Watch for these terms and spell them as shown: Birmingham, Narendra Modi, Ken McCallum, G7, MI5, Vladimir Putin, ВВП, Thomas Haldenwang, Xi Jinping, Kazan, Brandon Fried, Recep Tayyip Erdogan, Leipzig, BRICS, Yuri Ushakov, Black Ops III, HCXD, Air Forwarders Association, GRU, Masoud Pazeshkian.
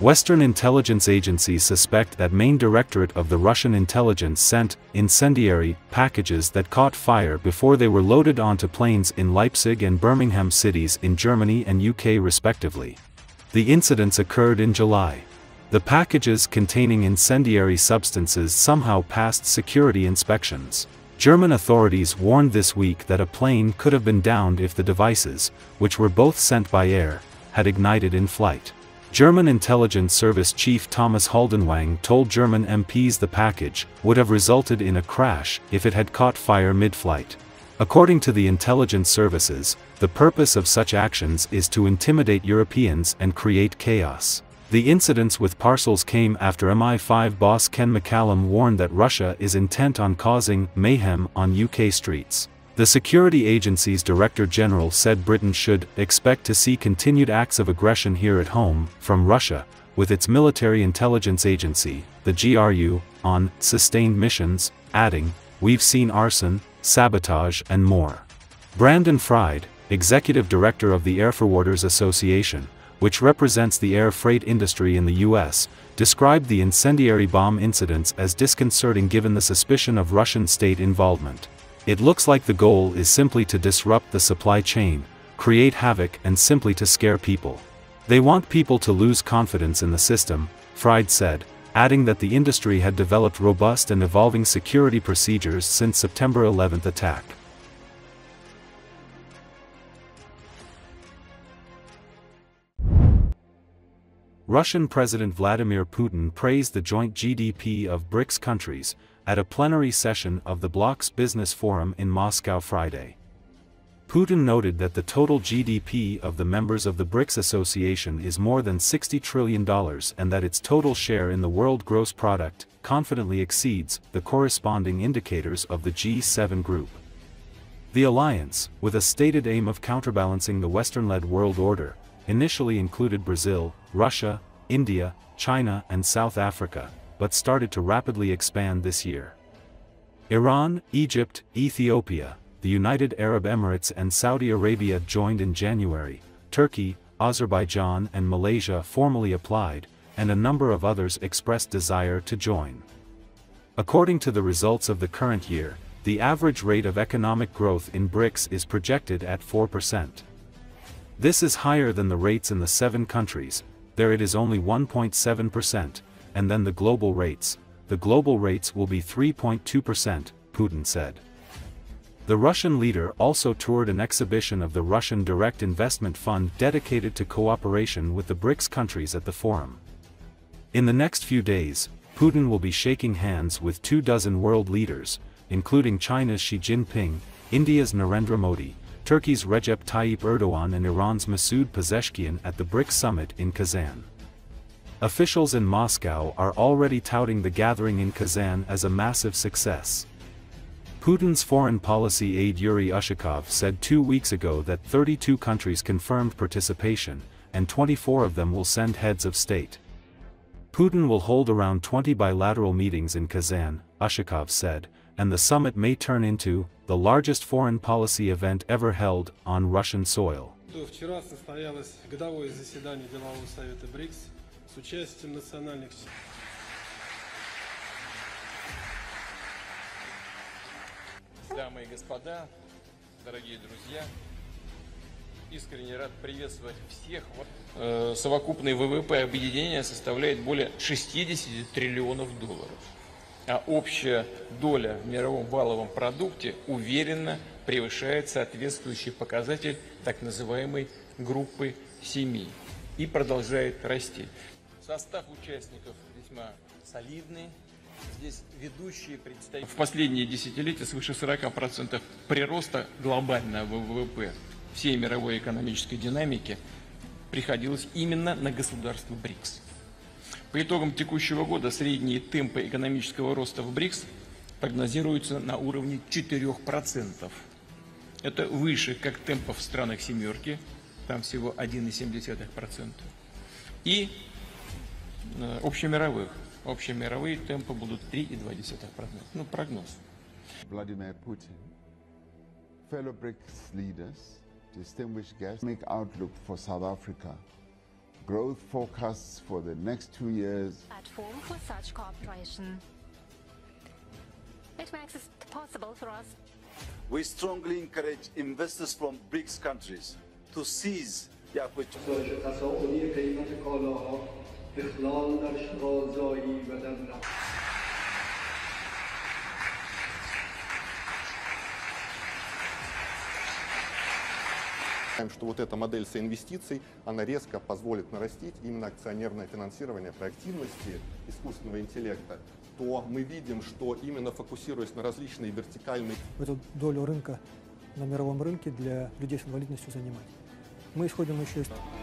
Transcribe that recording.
Western intelligence agencies suspect that main directorate of the Russian intelligence sent incendiary packages that caught fire before they were loaded onto planes in Leipzig and Birmingham cities in Germany and UK respectively. The incidents occurred in July. The packages containing incendiary substances somehow passed security inspections. German authorities warned this week that a plane could have been downed if the devices, which were both sent by air, had ignited in flight. German intelligence service chief Thomas Haldenwang told German MPs the package would have resulted in a crash if it had caught fire mid-flight. According to the intelligence services, the purpose of such actions is to intimidate Europeans and create chaos. The incidents with parcels came after MI5 boss Ken McCallum warned that Russia is intent on causing mayhem on UK streets. The security agency's director general said Britain should expect to see continued acts of aggression here at home from Russia, with its military intelligence agency, the GRU, on sustained missions, adding, "We've seen arson, sabotage and more." Brandon Fried, executive director of the Air Forwarders Association, which represents the air freight industry in the US, described the incendiary bomb incidents as disconcerting given the suspicion of Russian state involvement. "It looks like the goal is simply to disrupt the supply chain, create havoc and simply to scare people. They want people to lose confidence in the system," Fried said, adding that the industry had developed robust and evolving security procedures since September 11th attack. Russian President Vladimir Putin praised the joint GDP of BRICS countries at a plenary session of the bloc's business forum in Moscow Friday. Putin noted that the total GDP of the members of the BRICS Association is more than $60 trillion and that its total share in the world gross product confidently exceeds the corresponding indicators of the G7 group. The alliance, with a stated aim of counterbalancing the Western-led world order, initially included Brazil, Russia, India, China and South Africa, but started to rapidly expand this year. Iran, Egypt, Ethiopia, the United Arab Emirates and Saudi Arabia joined in January, Turkey, Azerbaijan and Malaysia formally applied, and a number of others expressed desire to join. According to the results of the current year, the average rate of economic growth in BRICS is projected at 4%. This is higher than the rates in the seven countries, there it is only 1.7%, and then the global rates will be 3.2%, Putin said. The Russian leader also toured an exhibition of the Russian Direct Investment Fund dedicated to cooperation with the BRICS countries at the forum. In the next few days, Putin will be shaking hands with 24 world leaders, including China's Xi Jinping, India's Narendra Modi, Turkey's Recep Tayyip Erdogan and Iran's Masoud Pazeshkian at the BRICS summit in Kazan. Officials in Moscow are already touting the gathering in Kazan as a massive success. Putin's foreign policy aide Yuri Ushakov said 2 weeks ago that 32 countries confirmed participation, and 24 of them will send heads of state. "Putin will hold around 20 bilateral meetings in Kazan," Ushakov said, and the summit may turn into the largest foreign policy event ever held on Russian soil. Дамы и господа, дорогие друзья, искренне рад приветствовать всех. Совокупный ВВП объединения составляет более 60 триллионов долларов. А общая доля в мировом валовом продукте уверенно превышает соответствующий показатель так называемой группы 7 и продолжает расти. Состав участников весьма солидный. Здесь ведущие представители. В последние десятилетия свыше 40% прироста глобального ВВП всей мировой экономической динамики приходилось именно на государство БРИКС. По итогам текущего года средние темпы экономического роста в БРИКС прогнозируются на уровне 4%. Это выше как темпов в странах семерки, там всего 1,7%, и общемировых. Общемировые темпы будут 3,2%. Ну, прогноз. Vladimir Putin, fellow BRICS leaders, distinguished guests, make outlook for South Africa growth forecasts for the next 2 years. Platform for such cooperation. It makes it possible for us. We strongly encourage investors from BRICS countries to seize the opportunity. Что вот эта модель соинвестиций, она резко позволит нарастить именно акционерное финансирование проактивности искусственного интеллекта, то мы видим, что именно фокусируясь на различные вертикальные... Эту долю рынка на мировом рынке для людей с инвалидностью занимать. Мы исходим еще из...